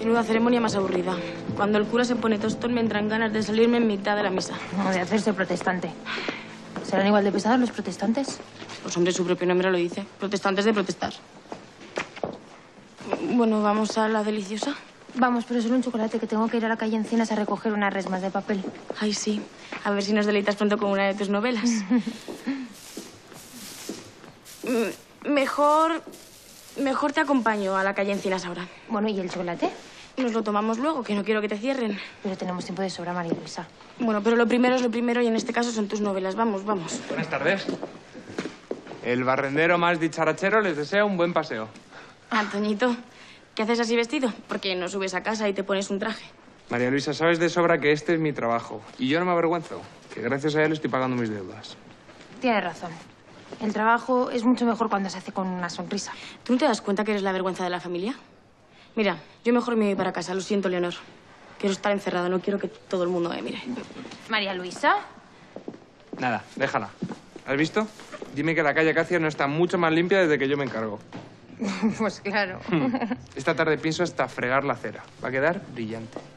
Menuda ceremonia más aburrida. Cuando el cura se pone tostón me entran ganas de salirme en mitad de la misa. No, de hacerse protestante. ¿Serán igual de pesados los protestantes? Pues hombre, su propio nombre lo dice. Protestantes de protestar. Bueno, ¿vamos a la deliciosa? Vamos, pero solo un chocolate, que tengo que ir a la calle Encinas a recoger unas resmas de papel. Ay, sí. A ver si nos deleitas pronto con una de tus novelas. Mejor te acompaño a la calle Encinas ahora. Bueno, ¿y el chocolate? Nos lo tomamos luego, que no quiero que te cierren. Pero tenemos tiempo de sobra, María Luisa. Bueno, pero lo primero es lo primero y en este caso son tus novelas. Vamos, vamos. Buenas tardes. El barrendero más dicharachero les desea un buen paseo. Antoñito, ¿qué haces así vestido? Porque no subes a casa y te pones un traje. María Luisa, sabes de sobra que este es mi trabajo. Y yo no me avergüenzo, que gracias a él estoy pagando mis deudas. Tienes razón. El trabajo es mucho mejor cuando se hace con una sonrisa. ¿Tú no te das cuenta que eres la vergüenza de la familia? Mira, yo mejor me voy para casa. Lo siento, Leonor. Quiero estar encerrada, no quiero que todo el mundo me mire. ¿María Luisa? Nada, déjala. ¿Has visto? Dime que la calle Acacia no está mucho más limpia desde que yo me encargo. Pues claro. Esta tarde pienso hasta fregar la acera. Va a quedar brillante.